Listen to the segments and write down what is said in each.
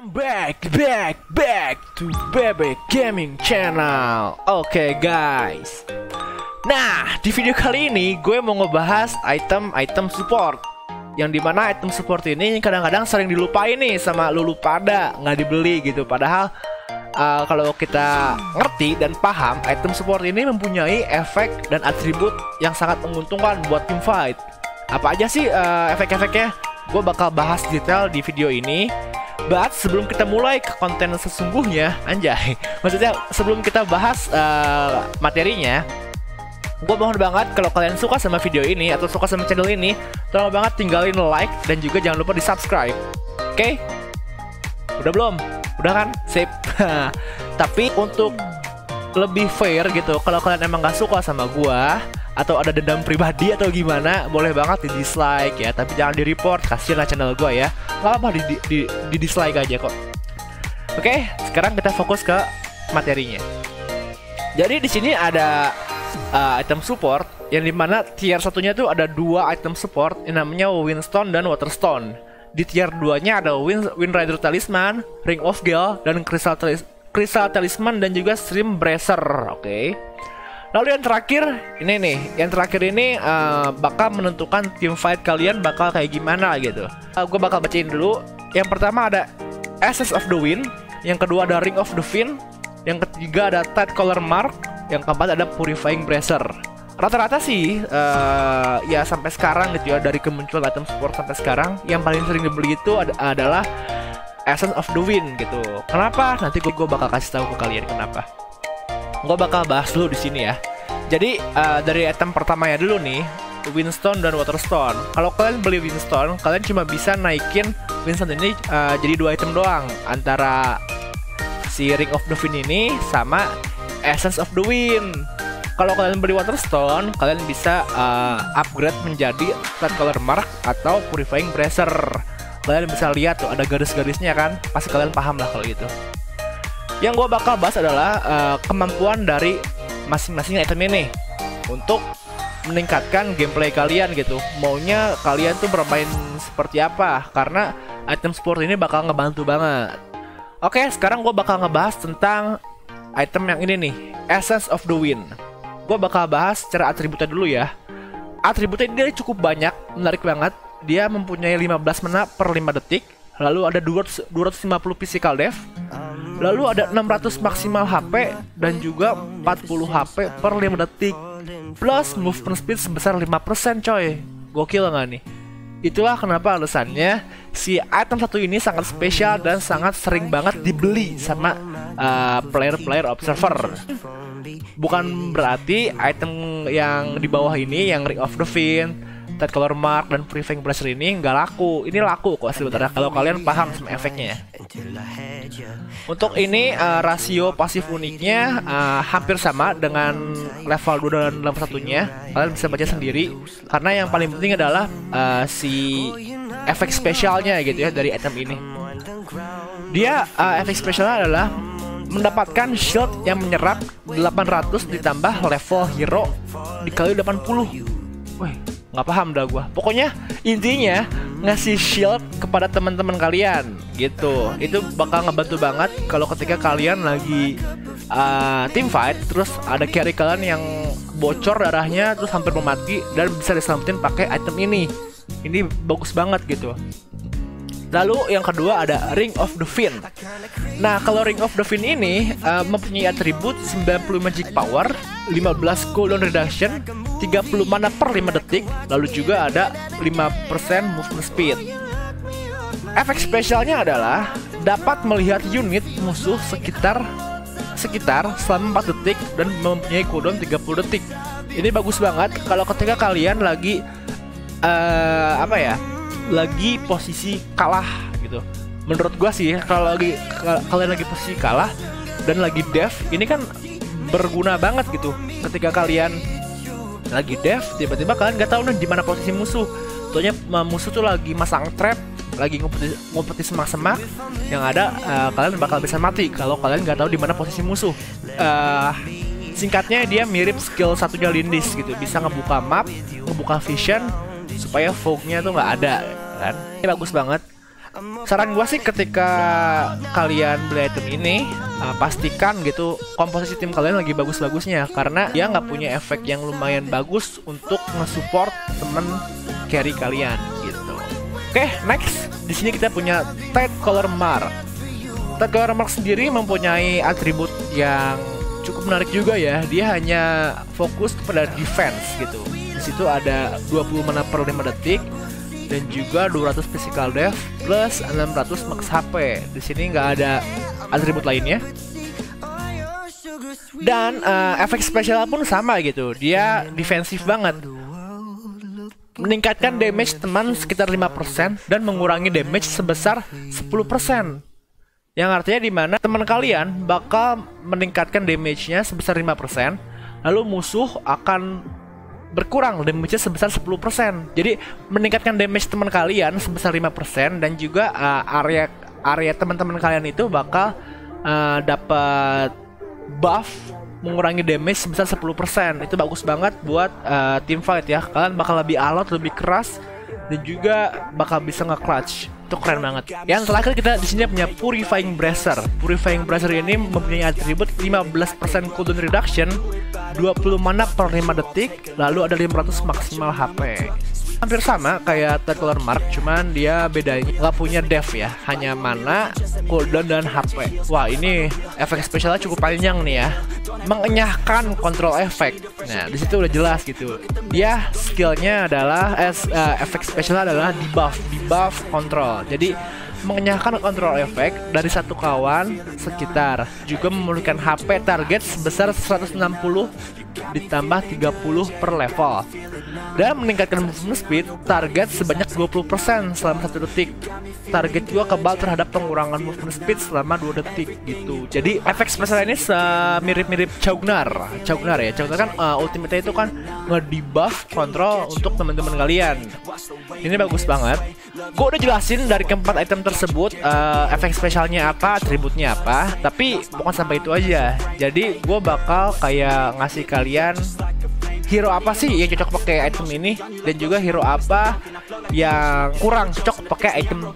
Welcome back to Bebek Gaming Channel. Oke guys, nah di video kali ini gue mau ngebahas item-item support, yang dimana item support ini kadang-kadang sering dilupain nih sama lulu pada, nggak dibeli gitu. Padahal kalau kita ngerti dan paham, item support ini mempunyai efek dan atribut yang sangat menguntungkan buat tim fight. Apa aja sih efek-efeknya? Gue bakal bahas detail di video ini. But sebelum kita mulai ke konten sesungguhnya, anjay, maksudnya sebelum kita bahas materinya, gue mohon banget kalau kalian suka sama video ini atau suka sama channel ini, tolong banget tinggalin like dan juga jangan lupa di subscribe. Oke? Udah belum? Udah kan? Sip. Tapi untuk lebih fair gitu, kalau kalian emang gak suka sama gue atau ada dendam pribadi atau gimana, boleh banget di dislike ya, tapi jangan di report, kasihan lah channel gue ya. Gak apa di dislike aja kok. Oke, sekarang kita fokus ke materinya. Jadi di sini ada item support yang dimana tier satunya tuh ada dua item support yang namanya Windstone dan Waterstone. Di tier 2 nya ada Wind Rider Talisman, Ring of Gale, dan Crystal Talisman, dan juga Stream Bracer. Oke. Lalu yang terakhir ini nih, yang terakhir ini bakal menentukan team fight kalian bakal kayak gimana gitu. Gue bakal bacain dulu. Yang pertama ada Essence of the Wind, yang kedua ada Ring of the Fin, yang ketiga ada Tidecaller's Mark, yang keempat ada Purifying Pressure. Rata-rata sih ya sampai sekarang gitu ya, dari kemunculan item support sampai sekarang yang paling sering dibeli itu adalah Essence of the Wind gitu. Kenapa? Nanti gue bakal kasih tahu ke kalian kenapa. Gue bakal bahas dulu di sini ya. Jadi dari item pertamanya dulu nih, Windstone dan Waterstone. Kalau kalian beli Windstone, kalian cuma bisa naikin Windstone ini jadi dua item doang, antara si Ring of the Fin ini sama Essence of the Wind. Kalau kalian beli Waterstone, kalian bisa upgrade menjadi Tidecaller's Mark atau Purifying Pressure. Kalian bisa lihat tuh ada garis-garisnya kan, pasti kalian paham lah kalau gitu. Yang gue bakal bahas adalah kemampuan dari masing-masing item ini untuk meningkatkan gameplay kalian gitu. Maunya kalian tuh bermain seperti apa, karena item support ini bakal ngebantu banget. Oke, sekarang gue bakal ngebahas tentang item yang ini nih, Essence of the Wind. Gue bakal bahas secara atributnya dulu ya. Atributnya dia cukup banyak, menarik banget. Dia mempunyai 15 mana per 5 detik. Lalu ada 250 physical dev, lalu ada 600 maksimal HP, dan juga 40 HP per 5 detik. Plus movement speed sebesar 5% coy. Gokil nggak nih? Itulah kenapa alasannya si item satu ini sangat spesial dan sangat sering banget dibeli sama player-player observer. Bukan berarti item yang di bawah ini, yang Ring of the Fin, Tidecaller's Mark, dan Purifying Pressure ini nggak laku. Ini laku kok sebenarnya kalau kalian paham sama efeknya. Untuk ini rasio pasif uniknya hampir sama dengan level 2 dan level 1-nya. Kalian bisa baca sendiri, karena yang paling penting adalah si efek spesialnya gitu ya dari item ini. Dia efek spesialnya adalah mendapatkan shield yang menyerap 800 ditambah level hero dikali 80. Wih, nggak paham dah gue. Pokoknya intinya ngasih shield kepada teman-teman kalian gitu. Itu bakal ngebantu banget kalau ketika kalian lagi team fight, terus ada carry kalian yang bocor darahnya, terus hampir mau mati, dan bisa diselamatin pakai item ini. Ini bagus banget gitu. Lalu yang kedua ada Ring of the Fin. Nah, kalau Ring of the Fin ini mempunyai atribut 90 magic power, 15 cooldown reduction, 30 mana per 5 detik, lalu juga ada 5% movement speed. Efek spesialnya adalah dapat melihat unit musuh sekitar selama 4 detik dan mempunyai cooldown 30 detik. Ini bagus banget kalau ketika kalian lagi lagi posisi kalah gitu. Menurut gua sih kalau kalian lagi posisi kalah dan lagi dev, ini kan berguna banget gitu. Ketika kalian lagi dev, tiba-tiba kalian nggak tahu nih di mana posisi musuh. Soalnya musuh tuh lagi masang trap, lagi ngumpet semak-semak, yang ada kalian bakal bisa mati kalau kalian nggak tahu di mana posisi musuh. Singkatnya dia mirip skill satunya Lindis gitu, bisa ngebuka map, ngebuka vision, supaya fognya tuh nggak ada kan. Ini bagus banget. Saran gue sih ketika kalian beli item ini, pastikan gitu komposisi tim kalian lagi bagus-bagusnya, karena dia nggak punya efek yang lumayan bagus untuk nge-support temen carry kalian gitu. Oke, next. Di sini kita punya Tidecaller's Mark. Tidecaller's Mark sendiri mempunyai atribut yang cukup menarik juga ya. Dia hanya fokus kepada defense gitu. Di situ ada 20 mana per 5 detik dan juga 200 physical dev plus 600 max HP. Di sini nggak ada atribut lainnya. Dan efek spesial pun sama gitu. Dia defensif banget. Meningkatkan damage teman sekitar 5% dan mengurangi damage sebesar 10%. Yang artinya dimana teman kalian bakal meningkatkan damage-nya sebesar 5%, lalu musuh akan berkurang damage-nya sebesar 10%. Jadi meningkatkan damage teman kalian sebesar 5% dan juga area teman-teman kalian itu bakal dapat buff mengurangi damage sebesar 10%. Itu bagus banget buat team fight ya. Kalian bakal lebih alot, lebih keras dan juga bakal bisa nge-clutch. Itu keren banget. Yang terakhir kita di sini punya Purifying Pressure. Purifying Pressure ini mempunyai atribut 15% cooldown reduction, 20 mana per 5 detik, lalu ada 500 maksimal HP. Hampir sama kayak Tidecaller's Mark, cuman dia bedanya nggak punya dev ya, hanya mana, cooldown dan HP. Wah, ini efek spesialnya cukup panjang nih ya. Mengenyahkan kontrol efek. Nah, di situ udah jelas gitu. Dia skillnya adalah efek spesialnya adalah debuff kontrol. Jadi mengenyahkan kontrol efek dari satu kawan sekitar, juga memulihkan HP target sebesar 160 ditambah 30 per level, dan meningkatkan movement speed target sebanyak 20% selama 1 detik. Target juga kebal terhadap pengurangan movement speed selama 2 detik gitu. Jadi efek spesial ini mirip-mirip Chaugnar ya. Chaugnar kan ultimate itu kan nge-debuff kontrol untuk teman-teman kalian. Ini bagus banget. Gue udah jelasin dari keempat item tersebut efek spesialnya apa, atributnya apa, tapi bukan sampai itu aja. Jadi gue bakal kayak ngasih kalian hero apa sih yang cocok pakai item ini, dan juga hero apa yang kurang cocok pakai item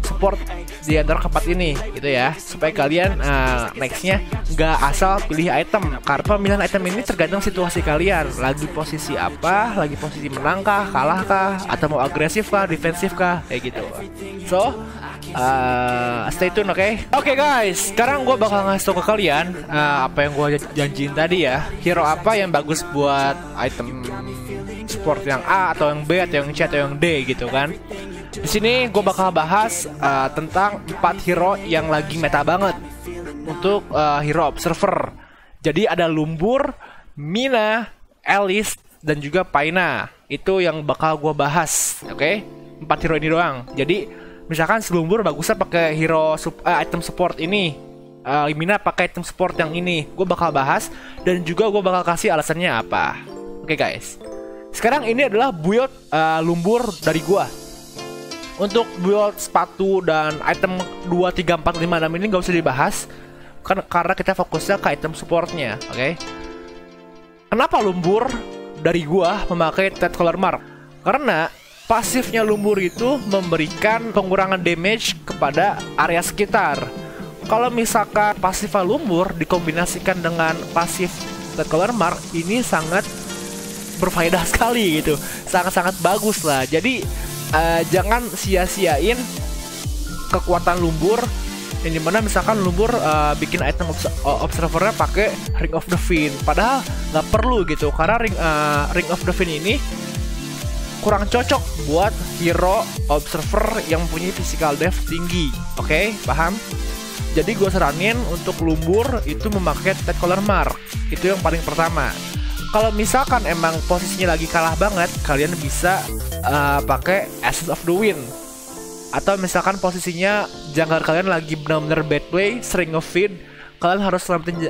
support di antara keempat ini gitu ya, supaya kalian nextnya nggak asal pilih item, karena pemilihan item ini tergantung situasi kalian lagi posisi apa, lagi posisi menangkah, kalahkah, atau mau agresif kah, defensif kah, kayak gitu. So stay tune, oke? Oke guys, sekarang gue bakal ngasih tau ke kalian apa yang gue janjiin tadi ya. Hero apa yang bagus buat item support yang A atau yang B atau yang C atau yang D gitu kan. Di sini gue bakal bahas tentang 4 hero yang lagi meta banget untuk hero observer. Jadi ada Lumburr, Mina, Elise, dan juga Payna. Itu yang bakal gue bahas, oke? 4 hero ini doang. Jadi misalkan Lumburr bagusnya pakai hero item support ini, Mina pakai item support yang ini. Gue bakal bahas dan juga gue bakal kasih alasannya apa. Oke guys, sekarang ini adalah build Lumburr dari gue. Untuk build sepatu dan item 2, 3, 4, 5, 6 ini gak usah dibahas kan, karena kita fokusnya ke item supportnya, oke? Kenapa Lumburr dari gue memakai Tidecaller's Mark? Karena pasifnya Lumburr itu memberikan pengurangan damage kepada area sekitar. Kalau misalkan pasif Lumburr dikombinasikan dengan pasif Tidecaller's Mark, ini sangat berfaedah sekali gitu. Sangat-sangat bagus lah. Jadi jangan sia-siain kekuatan Lumburr, yang dimana misalkan Lumburr bikin item observernya pakai Ring of the Fin, padahal nggak perlu gitu, karena Ring of the Fin ini kurang cocok buat hero observer yang punya physical dev tinggi, oke? Paham? Jadi gue saranin untuk Lumburr itu memakai Tidecaller's Mark. Itu yang paling pertama. Kalau misalkan emang posisinya lagi kalah banget, kalian bisa pakai Essence of the Wind. Atau misalkan posisinya jungler kalian lagi benar-benar bad play, Ring of Fin, kalian harus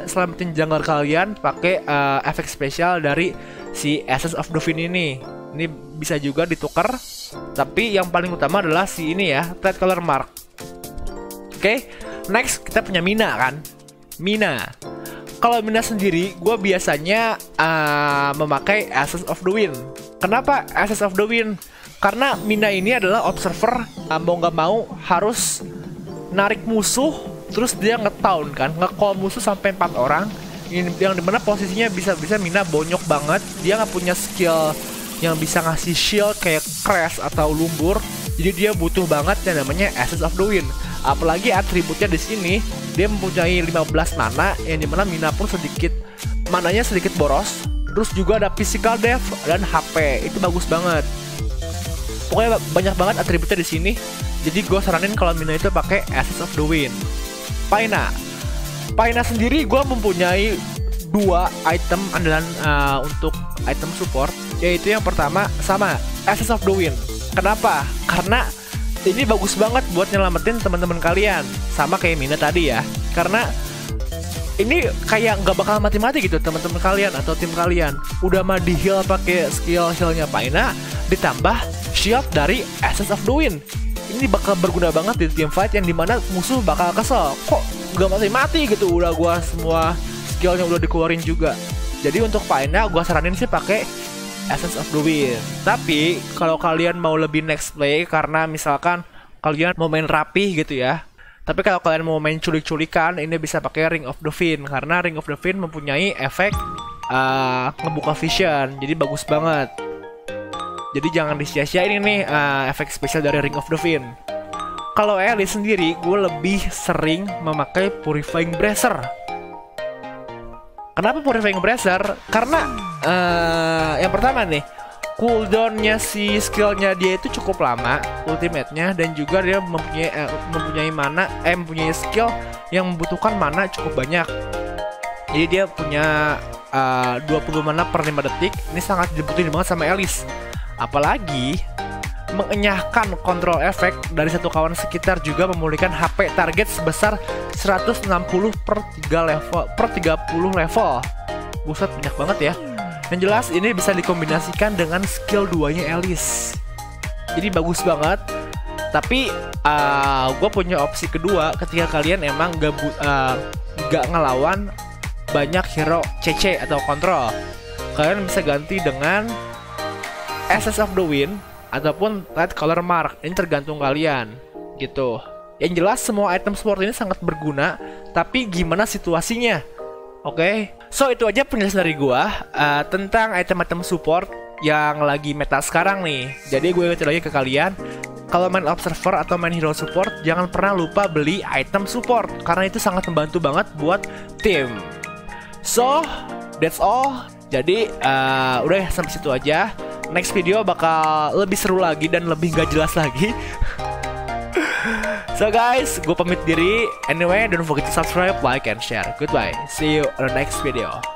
selamatin jungler kalian pakai efek spesial dari si Essence of the Wind ini. Ini bisa juga ditukar, tapi yang paling utama adalah si ini ya, Tidecaller's Mark. Oke, next kita punya Mina kan. Mina. Kalau Mina sendiri, gue biasanya memakai Essence of the Wind. Kenapa Essence of the Wind? Karena Mina ini adalah observer, mau nggak mau harus narik musuh, terus dia nge-taunt kan, nge-call musuh sampai 4 orang. Yang dimana posisinya bisa-bisa Mina bonyok banget. Dia nggak punya skill yang bisa ngasih shield kayak Crash atau Lumburr. Jadi dia butuh banget yang namanya Essence of the Wind. Apalagi atributnya di sini dia mempunyai 15 mana, yang dimana Mina pun sedikit mananya sedikit boros. Terus juga ada physical dev dan HP, itu bagus banget. Pokoknya banyak banget atributnya di sini. Jadi gue saranin kalau Mina itu pakai Essence of the Wind. Payna sendiri gue mempunyai dua item andalan untuk item support, yaitu yang pertama sama Essence of the Wind. Kenapa? Karena ini bagus banget buat nyelamatin teman-teman kalian, sama kayak Mina tadi ya. Karena ini kayak nggak bakal mati-mati gitu teman-teman kalian atau tim kalian. Udah mah di heal pakai skill healnya Payna, ditambah shield dari Essence of the Wind. Ini bakal berguna banget di team fight yang dimana musuh bakal kesel, kok gak mati-mati gitu, udah gua semua skillnya udah dikeluarin juga. Jadi untuk Payna gua saranin sih pakai Essence of the Wind. Tapi kalau kalian mau lebih next play, karena misalkan kalian mau main rapih gitu ya, tapi kalau kalian mau main culik-culikan, ini bisa pakai Ring of the Fin. Karena Ring of the Fin mempunyai efek ngebuka vision, jadi bagus banget. Jadi jangan disia-siain ini nih efek spesial dari Ring of the Fin. Kalau Elise sendiri, gue lebih sering memakai Purifying Pressure. Kenapa Purifying Pressure? Karena yang pertama nih, cooldownnya si skillnya dia itu cukup lama, ultimate-nya, dan juga dia mempunyai skill yang membutuhkan mana cukup banyak. Jadi dia punya 20 mana per 5 detik. Ini sangat dibutuhin banget sama Elise. Apalagi mengenyahkan kontrol efek dari satu kawan sekitar juga memulihkan HP target sebesar 160 per 30 level. Buset, banyak banget ya. Yang jelas ini bisa dikombinasikan dengan skill 2-nya Elise. Jadi bagus banget. Tapi gue punya opsi kedua ketika kalian emang gak ngelawan banyak hero CC atau kontrol. Kalian bisa ganti dengan Essence of the Wind ataupun Tidecaller's Mark, ini tergantung kalian gitu. Yang jelas semua item support ini sangat berguna, tapi gimana situasinya? Oke, so itu aja penjelasan dari gua tentang item-item support yang lagi meta sekarang nih. Jadi gue ingetin lagi ke kalian, kalau main observer atau main hero support, jangan pernah lupa beli item support, karena itu sangat membantu banget buat tim. So that's all. Jadi udah sampai situ aja. Next video bakal lebih seru lagi dan lebih gak jelas lagi. So guys, gue pamit diri. Anyway, don't forget to subscribe, like, and share. Goodbye. See you on the next video.